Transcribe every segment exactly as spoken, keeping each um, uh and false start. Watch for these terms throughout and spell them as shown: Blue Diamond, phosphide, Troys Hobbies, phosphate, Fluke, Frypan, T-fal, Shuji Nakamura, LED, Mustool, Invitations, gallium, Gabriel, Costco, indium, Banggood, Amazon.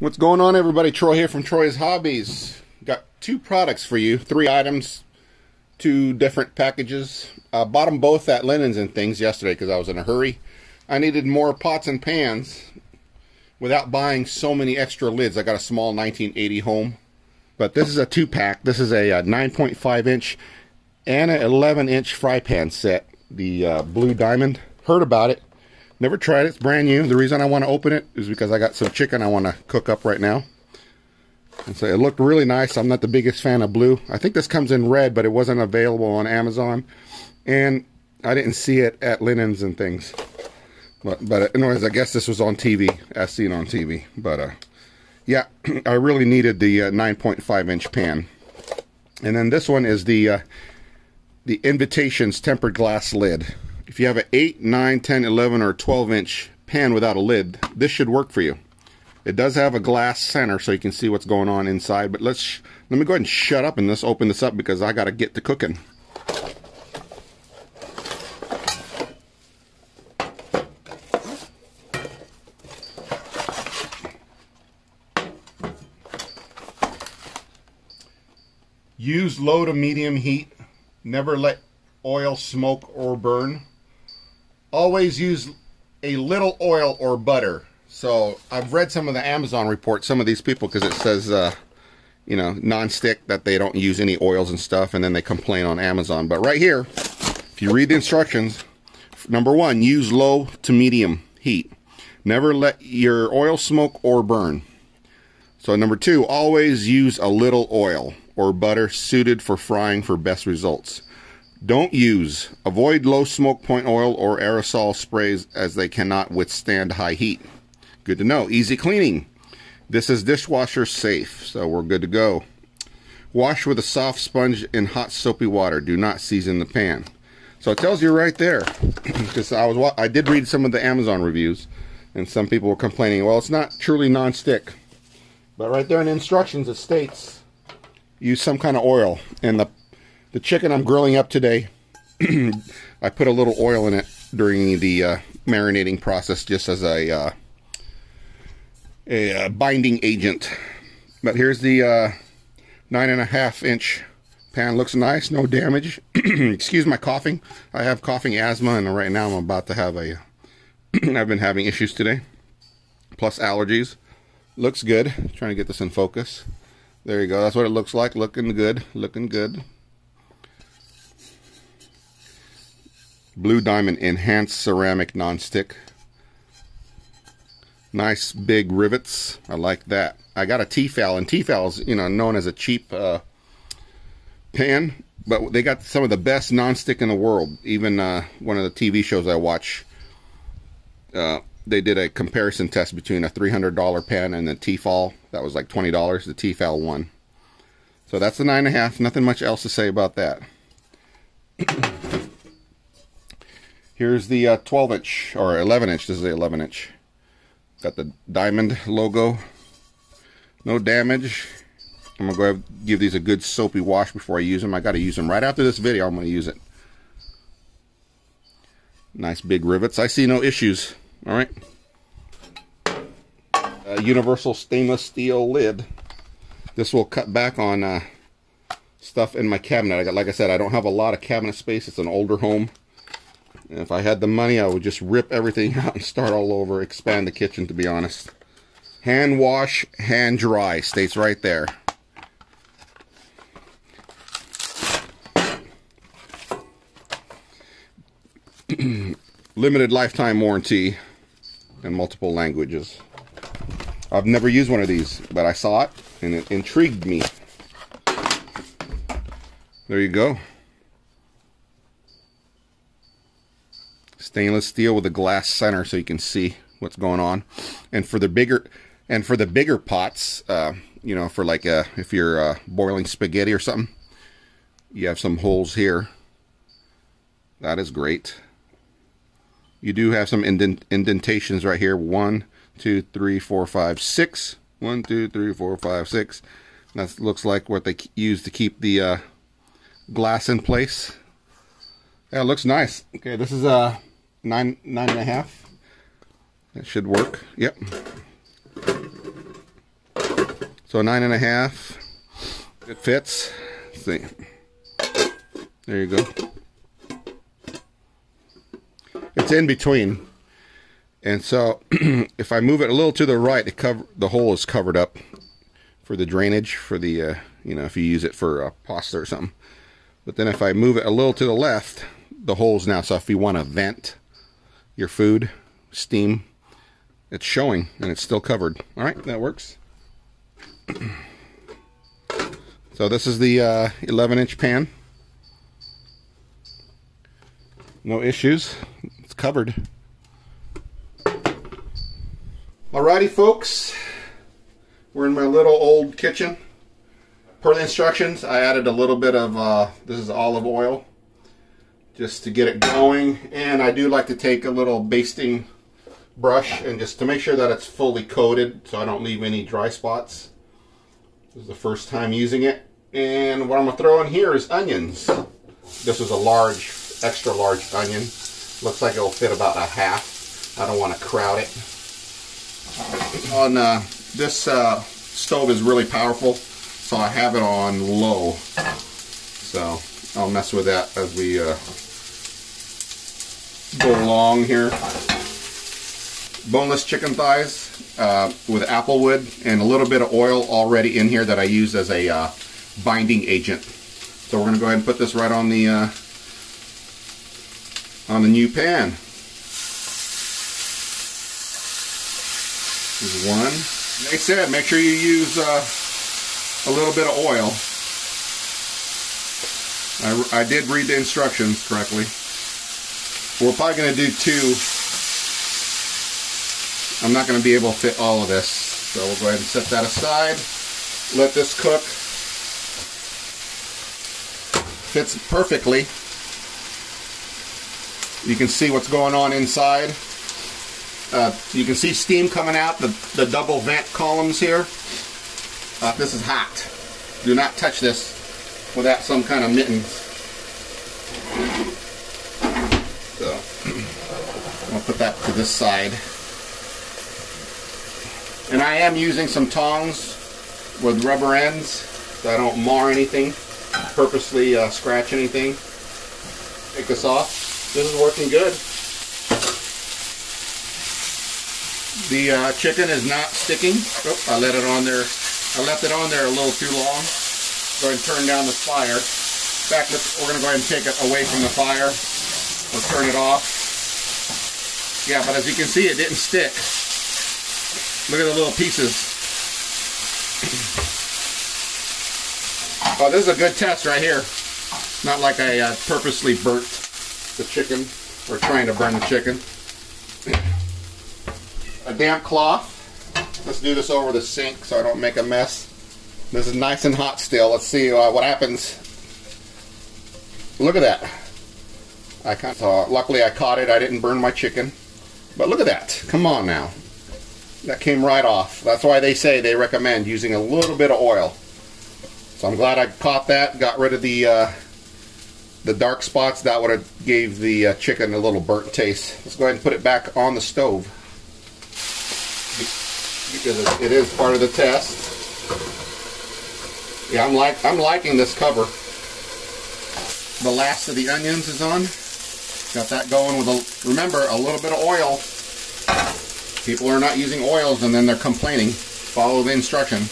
What's going on, everybody? Troy here from Troys Hobbies. Got two products for you, three items, two different packages. I bought them both at Linens and Things yesterday because I was in a hurry. I needed more pots and pans without buying so many extra lids. I got a small nineteen eighty home, but this is a two-pack. This is a nine point five inch and an eleven inch fry pan set, the uh, Blue Diamond. Heard about it. Never tried it. It's brand new. The reason I want to open it is because I got some chicken I want to cook up right now. And so it looked really nice. I'm not the biggest fan of blue. I think this comes in red, but it wasn't available on Amazon. And I didn't see it at Linens and Things. But, but anyways, I guess this was on T V, as seen on T V. But uh, yeah, I really needed the uh, nine point five inch pan. And then this one is the, uh, the Invitations tempered glass lid. If you have an eight, nine, ten, eleven, or twelve inch pan without a lid, this should work for you. It does have a glass center so you can see what's going on inside, but let's let me go ahead and shut up and let's open this up because I got to get to cooking. Use low to medium heat. Never let oil smoke or burn. Always use a little oil or butter. So I've read some of the Amazon reports, some of these people, because it says, uh, you know, nonstick, that they don't use any oils and stuff, and then they complain on Amazon. But right here, if you read the instructions, number one, use low to medium heat. Never let your oil smoke or burn. So number two, always use a little oil or butter suited for frying for best results. Don't use. Avoid low smoke point oil or aerosol sprays as they cannot withstand high heat. Good to know. Easy cleaning. This is dishwasher safe, so we're good to go. Wash with a soft sponge in hot soapy water. Do not season the pan. So it tells you right there, because I was I did read some of the Amazon reviews, and some people were complaining, well, it's not truly non-stick. But right there in the instructions it states, use some kind of oil, and the The chicken I'm grilling up today, I put a little oil in it during the uh, marinating process just as a, uh, a uh, binding agent. But here's the uh, nine and a half inch pan. Looks nice, no damage. Excuse my coughing. I have coughing asthma, and right now I'm about to have a, I've been having issues today, plus allergies. Looks good. I'm trying to get this in focus. There you go. That's what it looks like. Looking good, looking good. Blue Diamond enhanced ceramic nonstick. Nice big rivets. I like that. I got a T-fal, and T-fal is, you know, known as a cheap uh, pan, but they got some of the best nonstick in the world. Even uh, one of the T V shows I watch, uh, they did a comparison test between a three hundred dollar pan and the T-fal. That was like twenty dollars. The T-fal won. So that's the nine and a half. Nothing much else to say about that. Here's the uh, twelve inch, or eleven inch, this is the eleven inch. Got the Diamond logo. No damage. I'm gonna go ahead and give these a good soapy wash before I use them. I gotta use them right after this video, I'm gonna use it. Nice big rivets, I see no issues, all right. A universal stainless steel lid. This will cut back on uh, stuff in my cabinet. I got, like I said, I don't have a lot of cabinet space, it's an older home. If I had the money, I would just rip everything out and start all over, expand the kitchen, to be honest. Hand wash, hand dry, states right there. Limited lifetime warranty in multiple languages. I've never used one of these, but I saw it and it intrigued me. There you go. Stainless steel with a glass center so you can see what's going on. And for the bigger and for the bigger pots, uh, you know, for like uh, if you're uh, boiling spaghetti or something, you have some holes here. That is great. You do have some indent, indentations right here. One, two, three, four, five, six. One, two, three, four, five, six. That looks like what they use to keep the uh, glass in place. Yeah, it looks nice. Okay, this is a... Uh, Nine, nine and a half. That should work. Yep. So nine and a half. It fits. Let's see. There you go. It's in between. And so if I move it a little to the right, it cover the hole is covered up for the drainage, for the uh, you know, if you use it for uh, pasta or something. But then if I move it a little to the left, the hole's now. So if you want to vent your food, steam, it's showing and it's still covered. All right, that works. So this is the uh, eleven inch pan. No issues. It's covered. Alrighty, folks. We're in my little old kitchen. Per the instructions, I added a little bit of, uh, this is olive oil, just to get it going. And I do like to take a little basting brush and just to make sure that it's fully coated so I don't leave any dry spots. This is the first time using it. And what I'm going to throw in here is onions. This is a large, extra large onion. Looks like it'll fit about a half. I don't want to crowd it. On uh, this uh, stove is really powerful, so I have it on low. So I'll mess with that as we uh, go along here. Boneless chicken thighs uh, with applewood and a little bit of oil already in here that I used as a uh, binding agent. So we're going to go ahead and put this right on the uh, on the new pan. There's one. Like I said, make sure you use uh, a little bit of oil. I, I did read the instructions correctly. We're probably going to do two. I'm not going to be able to fit all of this, so we'll go ahead and set that aside. Let this cook. Fits perfectly. You can see what's going on inside. Uh, you can see steam coming out the, the double vent columns here. Uh, this is hot. Do not touch this without some kind of mittens. So, I'm going to put that to this side. And I am using some tongs with rubber ends so I don't mar anything, purposely uh, scratch anything. Take this off. This is working good. The uh, chicken is not sticking. Oops, I let it on there. I left it on there a little too long. Go ahead and turn down the fire. In fact, let's, we're going to go ahead and take it away from the fire. We'll turn it off. Yeah, but as you can see, it didn't stick. Look at the little pieces. Oh, this is a good test right here. Not like I uh, purposely burnt the chicken or trying to burn the chicken. A damp cloth. Let's do this over the sink so I don't make a mess. This is nice and hot still. Let's see uh, what happens. Look at that. I can't, uh, luckily I caught it. I didn't burn my chicken. But look at that. Come on now. That came right off. That's why they say they recommend using a little bit of oil. So I'm glad I caught that, got rid of the uh, the dark spots. That would have gave the uh, chicken a little burnt taste. Let's go ahead and put it back on the stove because it is part of the test. Yeah, I'm like I'm liking this cover. The last of the onions is on. Got that going with a remember a little bit of oil. People are not using oils and then they're complaining. Follow the instruction.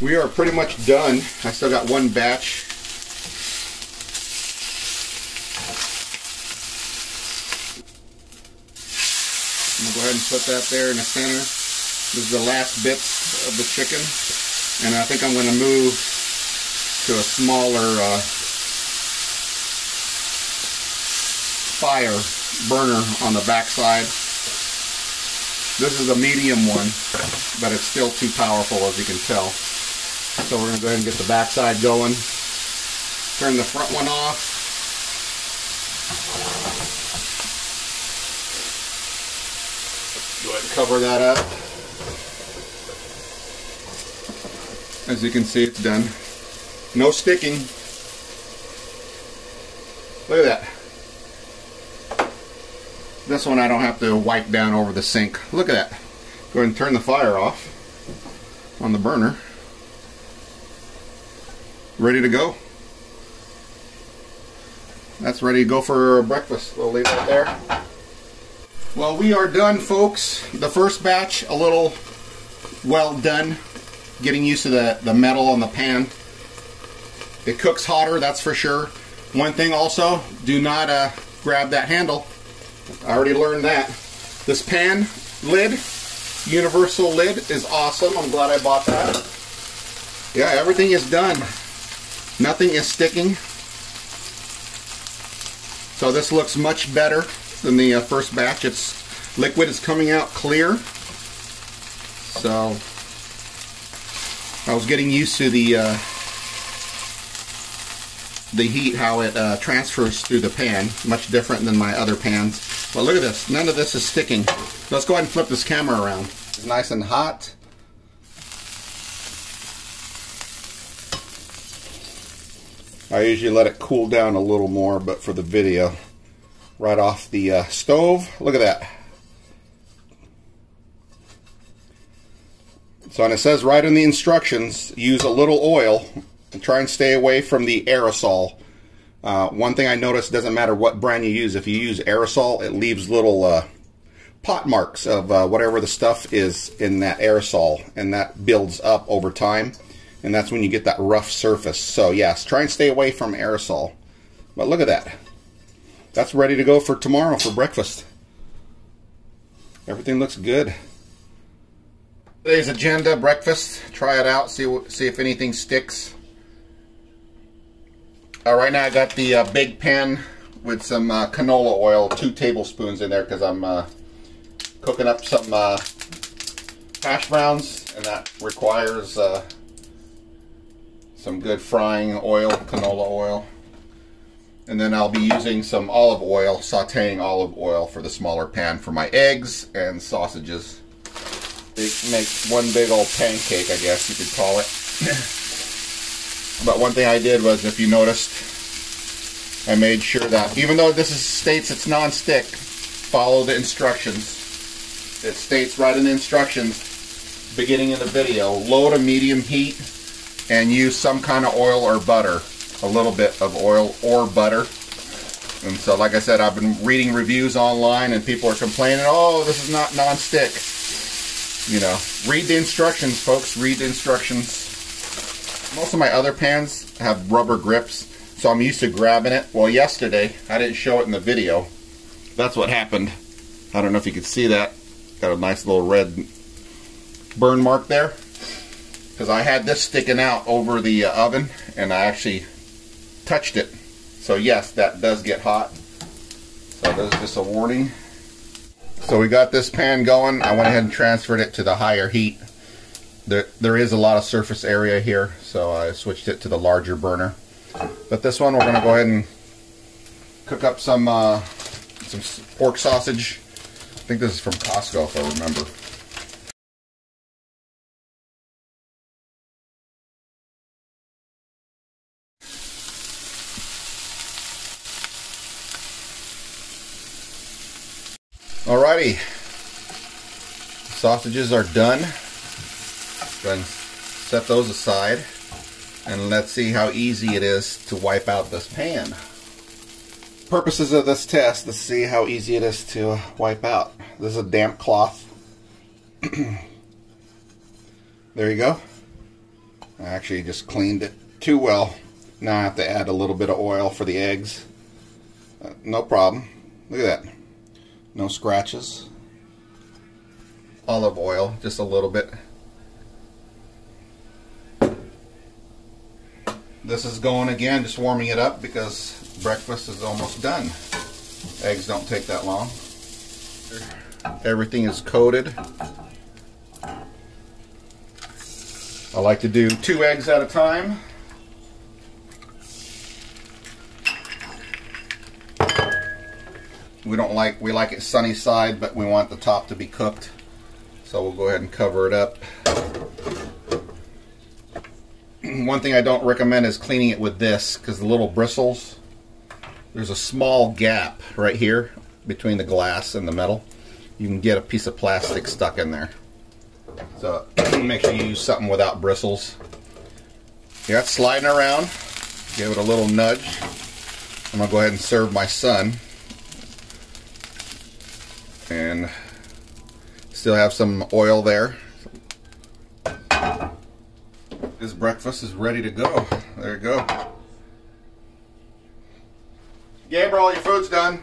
We are pretty much done. I still got one batch. I'm going to go ahead and put that there in the center. This is the last bits of the chicken. And I think I'm going to move to a smaller uh, fire burner on the backside. This is a medium one, but it's still too powerful, as you can tell. So we're going to go ahead and get the backside going. Turn the front one off. Go ahead and cover that up. As you can see, it's done. No sticking. Look at that. This one I don't have to wipe down over the sink. Look at that. Go ahead and turn the fire off on the burner. ready to go. That's ready to go for breakfast. We'll leave it there. Well, we are done, folks. The first batch, a little well done. Getting used to the, the metal on the pan. It cooks hotter, that's for sure. One thing also, do not uh, grab that handle. I already learned that. This pan lid, universal lid, is awesome. I'm glad I bought that. Yeah, everything is done. Nothing is sticking. So this looks much better than the uh, first batch. It's liquid is coming out clear. So I was getting used to the uh, the heat, how it uh, transfers through the pan. Much different than my other pans. But look at this. None of this is sticking. Let's go ahead and flip this camera around. It's nice and hot. I usually let it cool down a little more, but for the video, right off the uh, stove. Look at that. So, and it says right in the instructions, use a little oil and try and stay away from the aerosol. Uh, one thing I noticed, doesn't matter what brand you use, if you use aerosol, it leaves little uh, pot marks of uh, whatever the stuff is in that aerosol, and that builds up over time. And that's when you get that rough surface. So yes, try and stay away from aerosol. But look at that. That's ready to go for tomorrow for breakfast. Everything looks good. Today's agenda, breakfast. Try it out, see, see if anything sticks. Uh, right now I got the uh, big pan with some uh, canola oil, two tablespoons in there, because I'm uh, cooking up some uh, hash browns, and that requires uh, some good frying oil, canola oil. And then I'll be using some olive oil, sauteing olive oil for the smaller pan for my eggs and sausages. They make one big old pancake, I guess you could call it. But one thing I did was, if you noticed, I made sure that, even though this is, states it's non-stick, follow the instructions. It states right in the instructions, beginning in the video, low to medium heat, and use some kind of oil or butter, a little bit of oil or butter. And so, like I said, I've been reading reviews online and people are complaining, oh, this is not non-stick. You know, read the instructions, folks, read the instructions. Most of my other pans have rubber grips, so I'm used to grabbing it. Well, yesterday, I didn't show it in the video. That's what happened. I don't know if you could see that. Got a nice little red burn mark there. Because I had this sticking out over the uh, oven, and I actually touched it. So yes, that does get hot. So there's just a warning. So we got this pan going. I went ahead and transferred it to the higher heat. There, there is a lot of surface area here, so I switched it to the larger burner. But this one, we're going to go ahead and cook up some uh, some pork sausage. I think this is from Costco, if I remember. Alrighty, sausages are done. Then set those aside, and let's see how easy it is to wipe out this pan. Purposes of this test: let's see how easy it is to wipe out. This is a damp cloth. There you go. I actually just cleaned it too well. Now I have to add a little bit of oil for the eggs. Uh, no problem. Look at that. No scratches. Olive oil, just a little bit. This is going again, just warming it up because breakfast is almost done. Eggs don't take that long. Everything is coated. I like to do two eggs at a time. We don't like, we like it sunny side, but we want the top to be cooked. So we'll go ahead and cover it up. One thing I don't recommend is cleaning it with this, because the little bristles, there's a small gap right here between the glass and the metal. You can get a piece of plastic stuck in there. So make sure you use something without bristles. Yeah, it's sliding around. Give it a little nudge. I'm gonna go ahead and serve my son. And still have some oil there. His breakfast is ready to go. There you go. Gabriel, your food's done.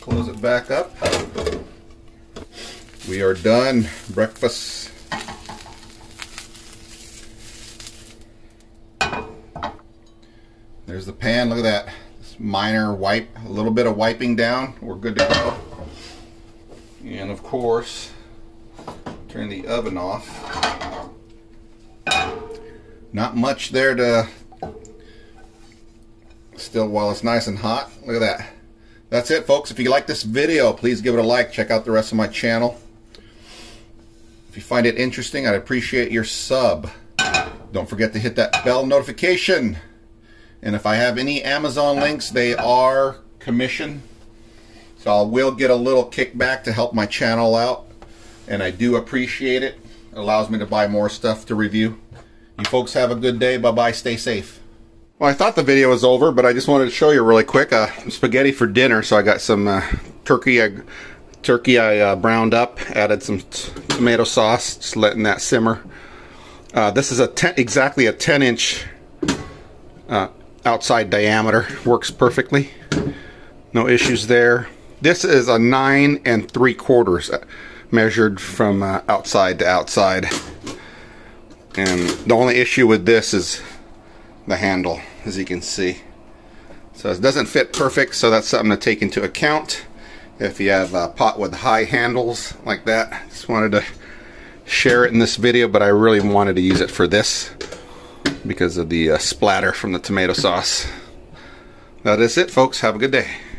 Close it back up. We are done. Breakfast. There's the pan. Look at that. This minor wipe. A little bit of wiping down. We're good to go. And of course, turn the oven off. Not much there to... Still, while it's nice and hot. Look at that. That's it, folks. If you like this video, please give it a like. Check out the rest of my channel. If you find it interesting, I'd appreciate your sub. Don't forget to hit that bell notification. And if I have any Amazon links, they are commission. So I will get a little kickback to help my channel out. And I do appreciate it. It allows me to buy more stuff to review. You folks have a good day. Bye-bye. Stay safe. Well, I thought the video was over, but I just wanted to show you really quick. Uh, spaghetti for dinner. So I got some uh, turkey. I, turkey I uh, browned up. Added some t tomato sauce. Just letting that simmer. Uh, this is a ten, exactly a ten inch... Uh, outside diameter. Works perfectly, no issues there. This is a nine and three quarters measured from uh, outside to outside, and the only issue with this is the handle, as you can see. So it doesn't fit perfect, so that's something to take into account if you have a pot with high handles like that. Just wanted to share it in this video, but I really wanted to use it for this because of the uh, splatter from the tomato sauce. That is it, folks. Have a good day.